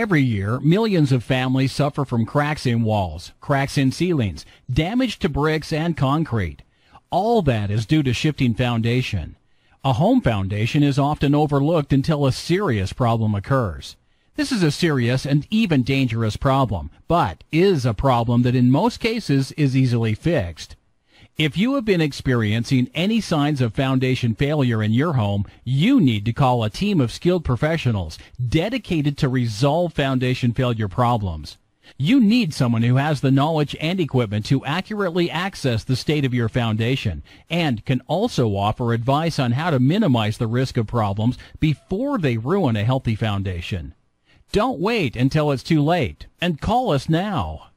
Every year, millions of families suffer from cracks in walls, cracks in ceilings, damage to bricks and concrete. All that is due to shifting foundation. A home foundation is often overlooked until a serious problem occurs. This is a serious and even dangerous problem, but is a problem that in most cases is easily fixed. If you have been experiencing any signs of foundation failure in your home, you need to call a team of skilled professionals dedicated to resolve foundation failure problems. You need someone who has the knowledge and equipment to accurately access the state of your foundation and can also offer advice on how to minimize the risk of problems before they ruin a healthy foundation. Don't wait until it's too late and call us now.